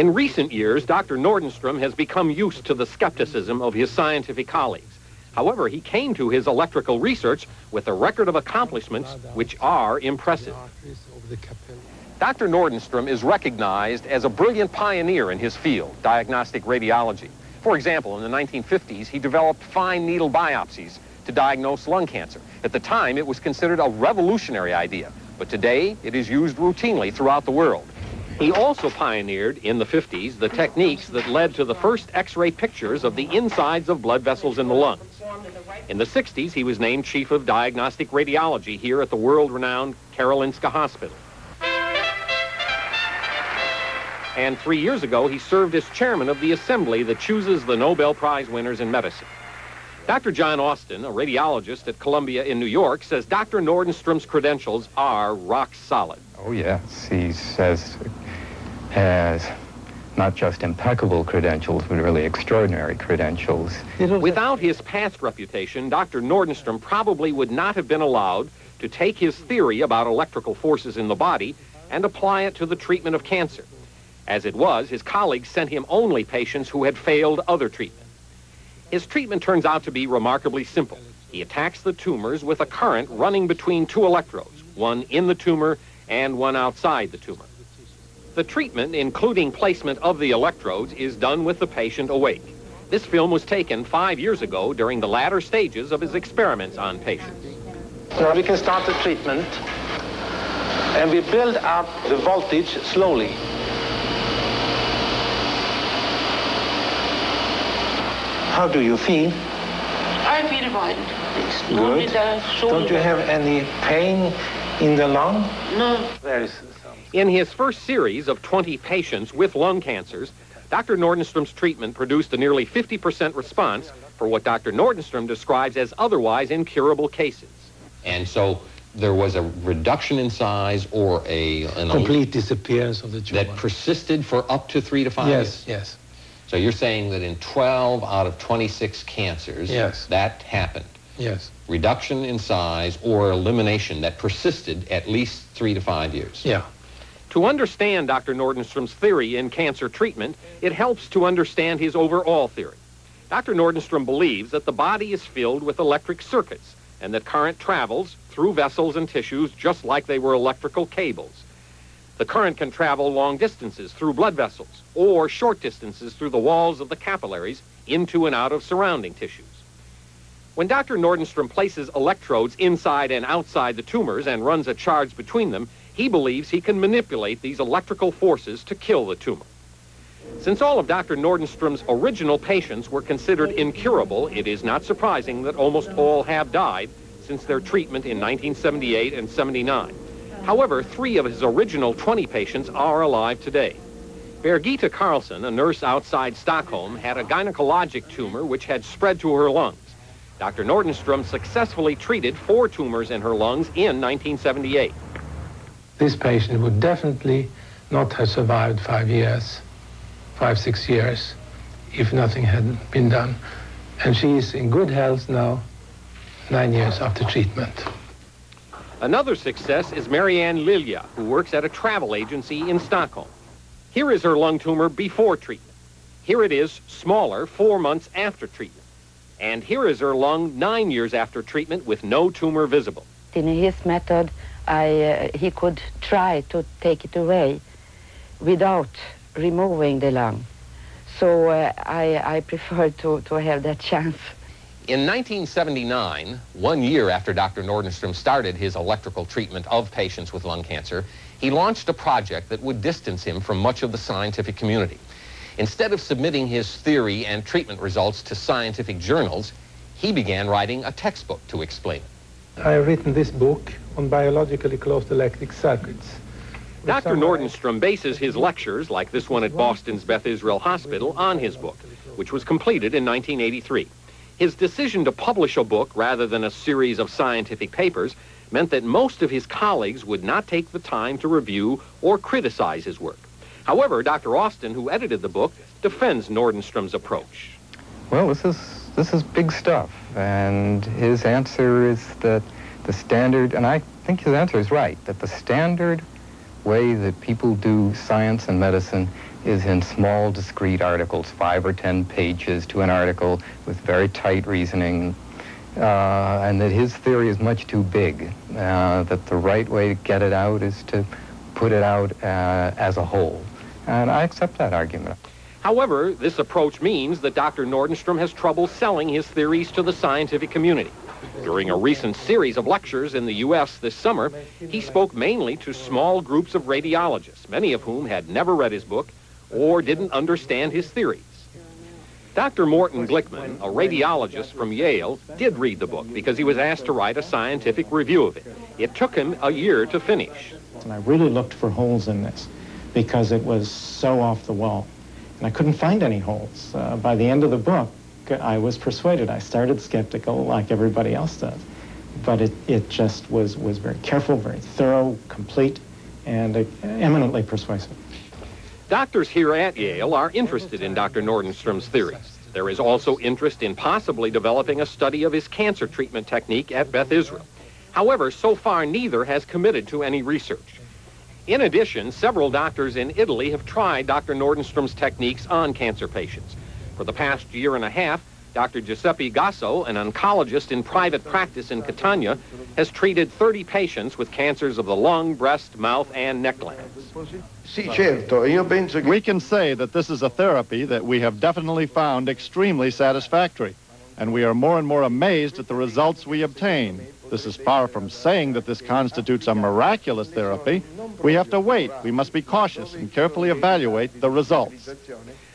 In recent years, Dr. Nordenstrom has become used to the skepticism of his scientific colleagues. However, he came to his electrical research with a record of accomplishments which are impressive. Dr. Nordenstrom is recognized as a brilliant pioneer in his field, diagnostic radiology. For example, in the 1950s, he developed fine needle biopsies to diagnose lung cancer. At the time, it was considered a revolutionary idea, but today it is used routinely throughout the world. He also pioneered, in the 50s, the techniques that led to the first X-ray pictures of the insides of blood vessels in the lungs. In the 60s, he was named chief of diagnostic radiology here at the world-renowned Karolinska Hospital. And 3 years ago, he served as chairman of the assembly that chooses the Nobel Prize winners in medicine. Dr. John Austin, a radiologist at Columbia in New York, says Dr. Nordenstrom's credentials are rock solid. Oh, yes. He says has not just impeccable credentials, but really extraordinary credentials. Without his past reputation, Dr. Nordenstrom probably would not have been allowed to take his theory about electrical forces in the body and apply it to the treatment of cancer. As it was, his colleagues sent him only patients who had failed other treatment. His treatment turns out to be remarkably simple. He attacks the tumors with a current running between two electrodes, one in the tumor and one outside the tumor. The treatment, including placement of the electrodes, is done with the patient awake. This film was taken 5 years ago during the latter stages of his experiments on patients. Now we can start the treatment, and we build up the voltage slowly. How do you feel? I feel fine. It's good. Don't you have any pain in the lung? No. In his first series of 20 patients with lung cancers, Dr. Nordenstrom's treatment produced a nearly 50% response for what Dr. Nordenstrom describes as otherwise incurable cases. And so there was a reduction in size or a complete disappearance of the tumor. That persisted for up to 3 to 5 years? Yes. So you're saying that in 12 out of 26 cancers, yes, that happened. Yes. Reduction in size or elimination that persisted at least 3 to 5 years. Yeah. To understand Dr. Nordenstrom's theory in cancer treatment, it helps to understand his overall theory. Dr. Nordenstrom believes that the body is filled with electric circuits and that current travels through vessels and tissues just like they were electrical cables. The current can travel long distances through blood vessels or short distances through the walls of the capillaries into and out of surrounding tissues. When Dr. Nordenstrom places electrodes inside and outside the tumors and runs a charge between them, he believes he can manipulate these electrical forces to kill the tumor. Since all of Dr. Nordenstrom's original patients were considered incurable, it is not surprising that almost all have died since their treatment in 1978 and 79. However, 3 of his original 20 patients are alive today. Birgitta Carlson, a nurse outside Stockholm, had a gynecologic tumor which had spread to her lungs. Dr. Nordenstrom successfully treated 4 tumors in her lungs in 1978. This patient would definitely not have survived 5, 6 years, if nothing had been done. And she is in good health now, 9 years after treatment. Another success is Marianne Lilja, who works at a travel agency in Stockholm. Here is her lung tumor before treatment. Here it is, smaller, 4 months after treatment. And here is her lung 9 years after treatment with no tumor visible. In his method, he could try to take it away without removing the lung. So I prefer to have that chance. In 1979, 1 year after Dr. Nordenstrom started his electrical treatment of patients with lung cancer, he launched a project that would distance him from much of the scientific community. Instead of submitting his theory and treatment results to scientific journals, he began writing a textbook to explain it. I have written this book on biologically closed electric circuits. Dr. Nordenstrom bases his lectures, like this one at Boston's Beth Israel Hospital, on his book, which was completed in 1983. His decision to publish a book rather than a series of scientific papers meant that most of his colleagues would not take the time to review or criticize his work. However, Dr. Austin, who edited the book, defends Nordenstrom's approach. Well, this is big stuff, and his answer is that the standard, and I think his answer is right, that the standard way that people do science and medicine is in small, discrete articles, 5 or 10 pages to an article with very tight reasoning, and that his theory is much too big, that the right way to get it out is to put it out as a whole. And I accept that argument. However, this approach means that Dr. Nordenstrom has trouble selling his theories to the scientific community. During a recent series of lectures in the U.S. this summer, he spoke mainly to small groups of radiologists, many of whom had never read his book or didn't understand his theories. Dr. Morton Glickman, a radiologist from Yale, did read the book because he was asked to write a scientific review of it. It took him a year to finish. And I really looked for holes in this because it was so off the wall. And I couldn't find any holes. By the end of the book, I was persuaded. I started skeptical like everybody else does. But it just was very careful, very thorough, complete, and eminently persuasive. Doctors here at Yale are interested in Dr. Nordenstrom's theories. There is also interest in possibly developing a study of his cancer treatment technique at Beth Israel. However, so far neither has committed to any research. In addition, several doctors in Italy have tried Dr. Nordenstrom's techniques on cancer patients. For the past year and a half, Dr. Giuseppe Gasso, an oncologist in private practice in Catania, has treated 30 patients with cancers of the lung, breast, mouth, and neck glands. We can say that this is a therapy that we have definitely found extremely satisfactory, and we are more and more amazed at the results we obtain. This is far from saying that this constitutes a miraculous therapy. We have to wait. We must be cautious and carefully evaluate the results.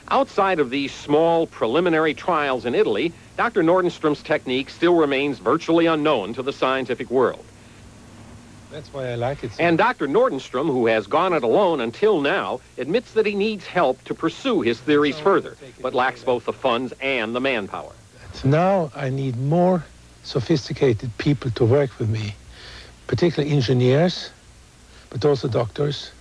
Outside of these small preliminary trials in Italy, Dr. Nordenstrom's technique still remains virtually unknown to the scientific world. That's why I like it so. And Dr. Nordenstrom, who has gone it alone until now, admits that he needs help to pursue his theories further, but lacks both the funds and the manpower. Now I need more sophisticated people to work with me, particularly engineers, but also doctors.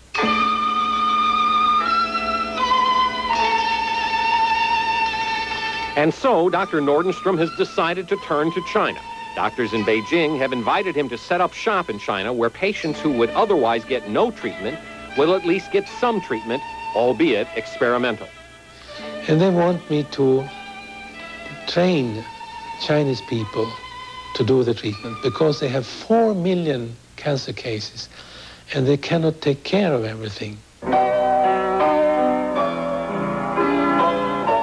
And so, Dr. Nordenstrom has decided to turn to China. Doctors in Beijing have invited him to set up shop in China, where patients who would otherwise get no treatment will at least get some treatment, albeit experimental. And they want me to train Chinese people to do the treatment, because they have 4 million cancer cases, and they cannot take care of everything.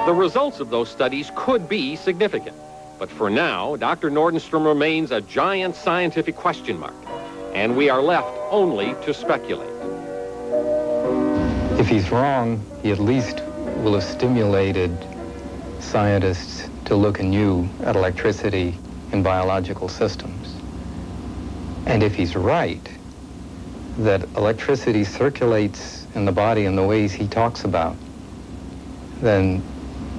The results of those studies could be significant, but for now, Dr. Nordenstrom remains a giant scientific question mark, and we are left only to speculate. If he's wrong, he at least will have stimulated scientists to look anew at electricity in biological systems. And if he's right, that electricity circulates in the body in the ways he talks about, then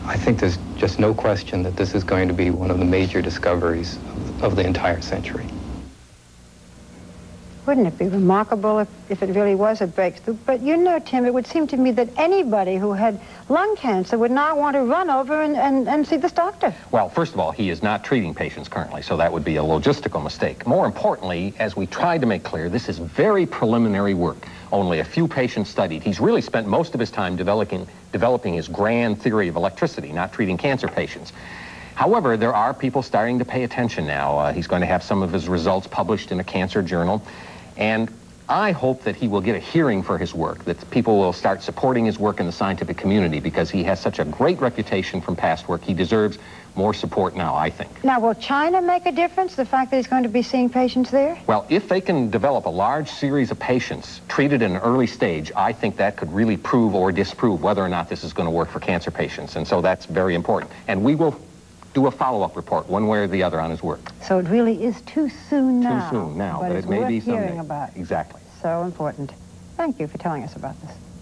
I think there's just no question that this is going to be one of the major discoveries of the entire century. Wouldn't it be remarkable if it really was a breakthrough? But you know, Tim, it would seem to me that anybody who had lung cancer would now want to run over and see this doctor. Well, first of all, he is not treating patients currently, so that would be a logistical mistake. More importantly, as we tried to make clear, this is very preliminary work. Only a few patients studied. He's really spent most of his time developing his grand theory of electricity, not treating cancer patients. However, there are people starting to pay attention now. He's going to have some of his results published in a cancer journal. And I hope that he will get a hearing for his work, that people will start supporting his work in the scientific community, because he has such a great reputation from past work. He deserves more support now, I think. Now, will China make a difference, the fact that he's going to be seeing patients there? Well, if they can develop a large series of patients treated in an early stage, I think that could really prove or disprove whether or not this is going to work for cancer patients. And so that's very important. And we will do a follow-up report, one way or the other, on his work. So it really is too soon now. Too soon now, but it may be something. About. Exactly. So important. Thank you for telling us about this.